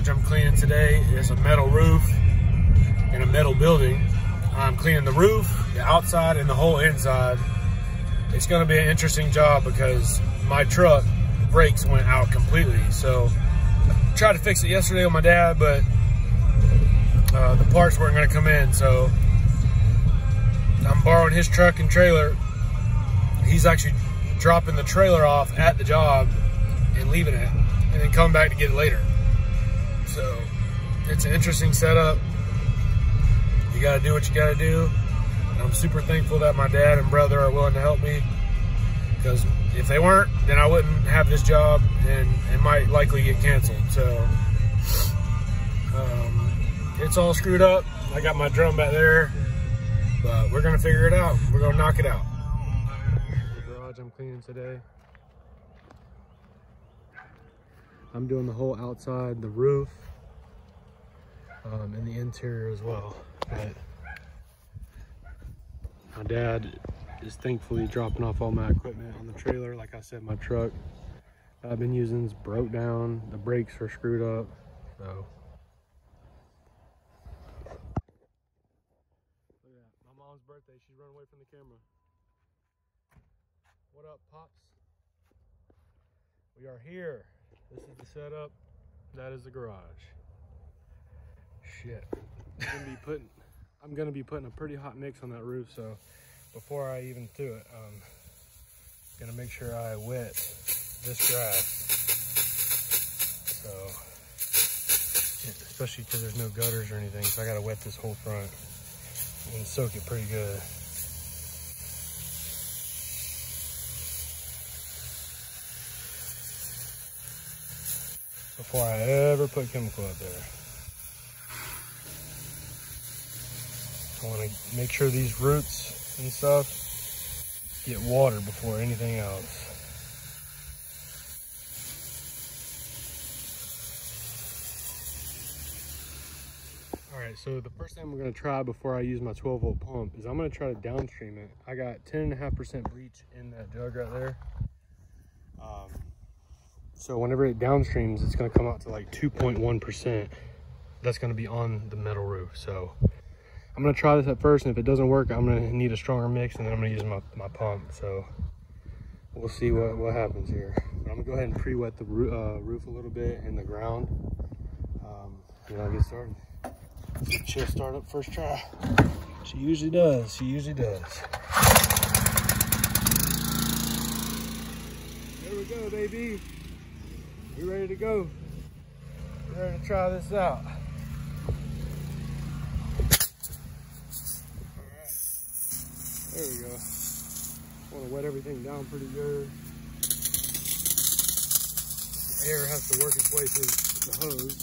garage I'm cleaning today is a metal roof in a metal building. I'm cleaning the roof, the outside, and the whole inside. It's gonna be an interesting job because my truck brakes went out completely. So I tried to fix it yesterday with my dad, but the parts weren't gonna come in. So I'm borrowing his truck and trailer. He's actually dropping the trailer off at the job and leaving it, and then come back to get it later. So it's an interesting setup. You gotta do what you gotta do. And I'm super thankful that my dad and brother are willing to help me, because if they weren't, then I wouldn't have this job and it might likely get canceled. So it's all screwed up. I got my drum back there, but we're gonna figure it out. We're gonna knock it out. The garage I'm cleaning today. I'm doing the whole outside, the roof, and the interior as well. But my dad is thankfully dropping off all my equipment on the trailer. Like I said, my truck I've been using is broke down. The brakes are screwed up. So look at that. My mom's birthday. She's running away from the camera. What up, Pops? We are here. This is the setup. That is the garage. Shit. I'm gonna be putting a pretty hot mix on that roof. So before I even do it, I'm gonna make sure I wet this grass. So especially because there's no gutters or anything, so I gotta wet this whole front and soak it pretty good. Before I ever put chemical out there. I want to make sure these roots and stuff get water before anything else. All right, so the first thing we're going to try before I use my 12-volt pump is I'm going to try to downstream it. I got 10.5% bleach in that jug right there. So whenever it downstreams, it's going to come out to like 2.1%. That's going to be on the metal roof. So I'm going to try this at first, and if it doesn't work, I'm going to need a stronger mix, and then I'm going to use my pump. So we'll see what happens here. But I'm going to go ahead and pre-wet the roof a little bit and the ground. And I'll get started. She'll start up first try. She usually does. She usually does. There we go, baby. We ready to go. We're ready to try this out. All right, there we go. Want to wet everything down pretty good. The air has to work its way through the hose.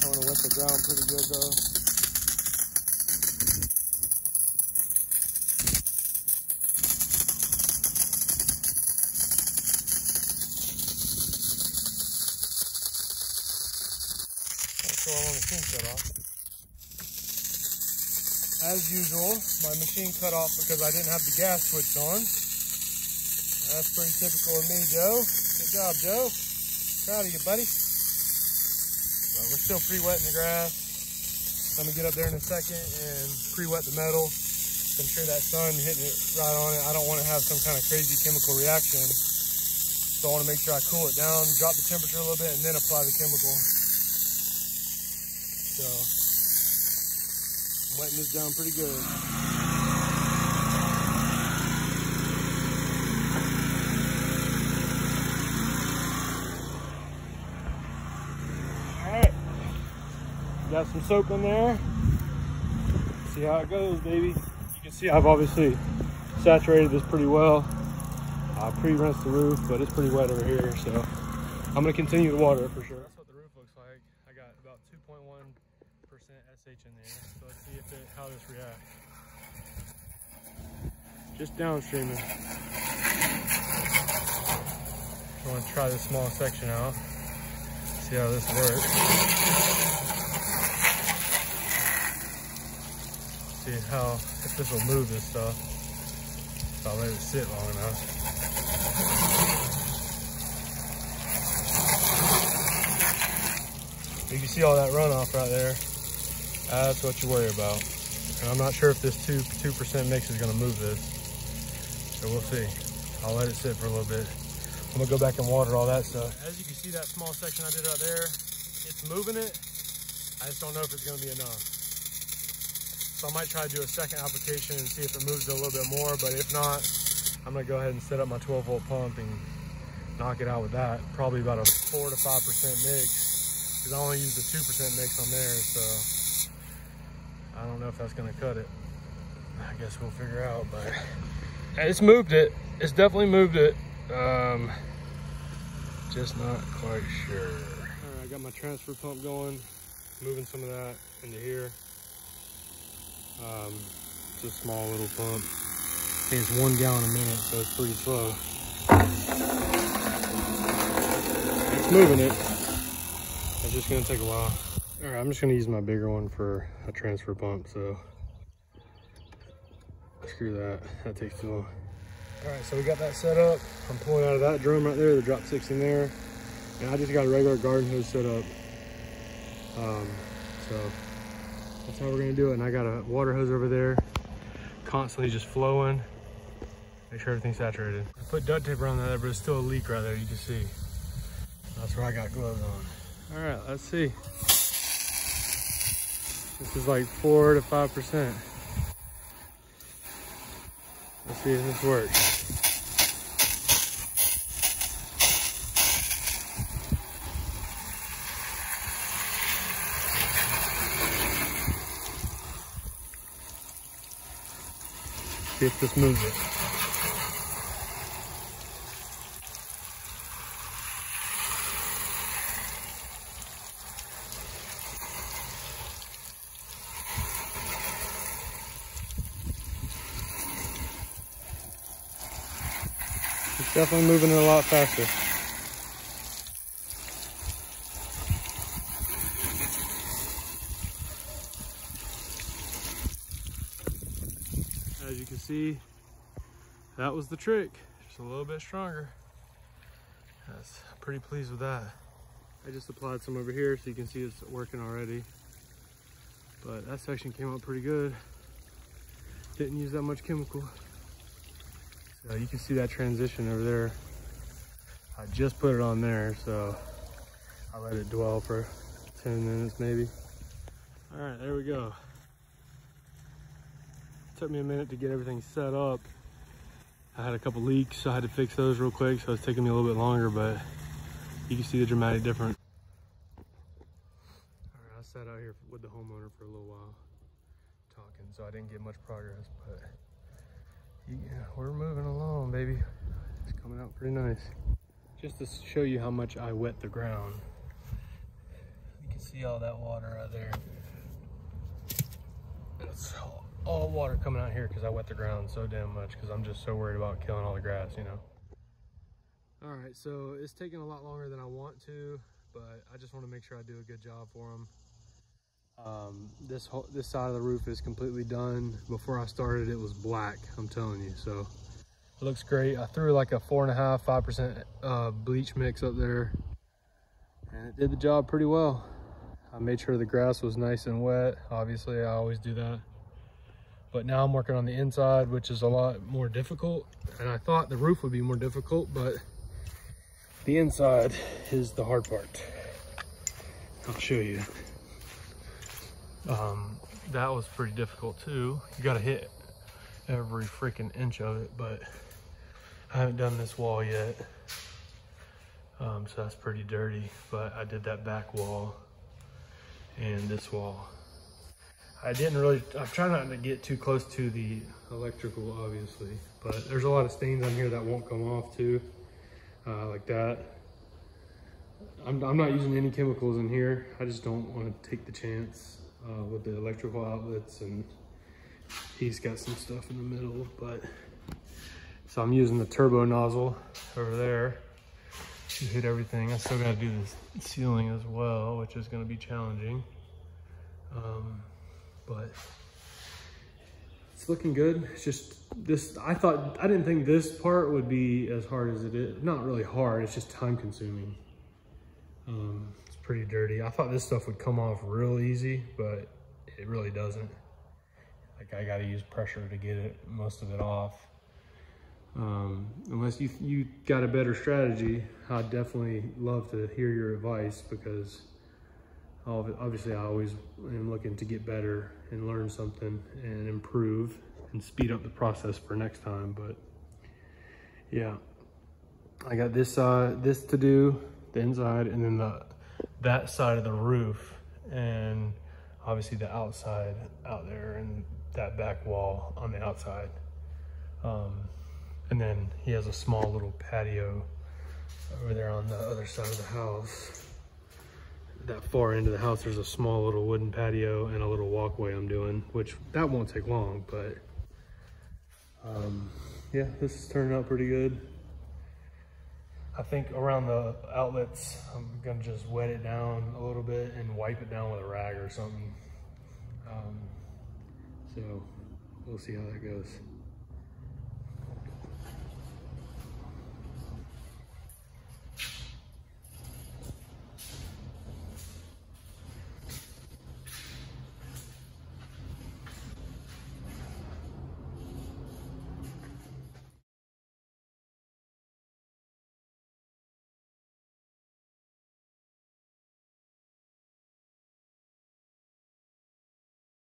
I want to wet the ground pretty good though. As usual, my machine cut off because I didn't have the gas switched on. That's pretty typical of me, Joe. Good job, Joe. Proud of you, buddy. Well, we're still pre-wetting the grass. I'm gonna get up there in a second and pre-wet the metal. I'm sure that sun hitting it right on it. I don't want to have some kind of crazy chemical reaction. So I want to make sure I cool it down, drop the temperature a little bit, and then apply the chemical. So I'm wetting this down pretty good. All right, got some soap in there. See how it goes, baby. You can see I've obviously saturated this pretty well. I pre-rinsed the roof, but it's pretty wet over here, so I'm gonna continue to water it for sure. That's what the roof looks like. I got about 2.1% SH in there, so let's see if how this reacts. Just downstreaming. I want to try this small section out. See how this works. See if this will move this stuff. If I let it sit long enough. You can see all that runoff right there. That's what you worry about. And I'm not sure if this 2% mix is going to move this. So we'll see. I'll let it sit for a little bit. I'm going to go back and water all that stuff. As you can see, that small section I did right there, it's moving it. I just don't know if it's going to be enough. So I might try to do a second application and see if it moves a little bit more. But if not, I'm going to go ahead and set up my 12-volt pump and knock it out with that. Probably about a 4 to 5% mix, because I only use the 2% mix on there. So I don't know if that's gonna cut it. I guess we'll figure out, but it's moved it. It's definitely moved it. Just not quite sure. All right, I got my transfer pump going, moving some of that into here. It's a small little pump. I think it's 1 gallon a minute, so it's pretty slow. It's moving it. It's just gonna take a while. All right, I'm just gonna use my bigger one for a transfer pump, so screw that, that takes too long. All right, so we got that set up. I'm pulling out of that drum right there, the drop 6 in there, and I just got a regular garden hose set up. So that's how we're gonna do it. And I got a water hose over there, constantly just flowing. Make sure everything's saturated. I put duct tape around that, but it's still a leak right there, you can see. That's where I got gloves on. All right, let's see. This is like 4 to 5%. Let's see if this works. See if this moves it. Definitely moving it a lot faster. As you can see, that was the trick. Just a little bit stronger. That's pretty pleased with that. I just applied some over here so you can see it's working already. But that section came out pretty good. Didn't use that much chemical. You can see that transition over there. I just put it on there, so I let it dwell for 10 minutes maybe. All right, there we go. Took me a minute to get everything set up. I had a couple leaks, so I had to fix those real quick, so it's taking me a little bit longer, but you can see the dramatic difference. All right, I sat out here with the homeowner for a little while talking, so I didn't get much progress, but yeah, we're moving along, baby. It's coming out pretty nice. Just to show you how much I wet the ground. You can see all that water right there. It's all water coming out here because I wet the ground so damn much because I'm just so worried about killing all the grass, you know. All right, so it's taking a lot longer than I want to, but I just want to make sure I do a good job for them. This side of the roof is completely done. Before I started, it was black, I'm telling you. So it looks great. I threw like a 4.5–5% bleach mix up there, and it did the job pretty well. I made sure the grass was nice and wet. Obviously, I always do that. But now I'm working on the inside, which is a lot more difficult. And I thought the roof would be more difficult, but the inside is the hard part. I'll show you. That was pretty difficult too. You gotta hit every freaking inch of it, but I haven't done this wall yet. So that's pretty dirty, but I did that back wall and this wall. I try not to get too close to the electrical, obviously, but there's a lot of stains on here that won't come off too, like that. I'm not using any chemicals in here. I just don't want to take the chance. With the electrical outlets, and he's got some stuff in the middle, but so I'm using the turbo nozzle over there to hit everything. I still got to do the ceiling as well, which is going to be challenging, but it's looking good. It's just this, I didn't think this part would be as hard as it is. Not really hard, it's just time consuming. It's pretty dirty. I thought this stuff would come off real easy, but it really doesn't. Like, I gotta use pressure to get it, most of it off. Unless you got a better strategy, I'd definitely love to hear your advice, because obviously I always am looking to get better and learn something and improve and speed up the process for next time. But yeah, I got this to do, the inside, and then that side of the roof, and obviously the outside out there, and that back wall on the outside. And then he has a small little patio over there on the other side of the house. That far end of the house, there's a small little wooden patio and a little walkway I'm doing, which that won't take long, but yeah, this is turning out pretty good. I think around the outlets, I'm gonna just wet it down a little bit and wipe it down with a rag or something. So we'll see how that goes.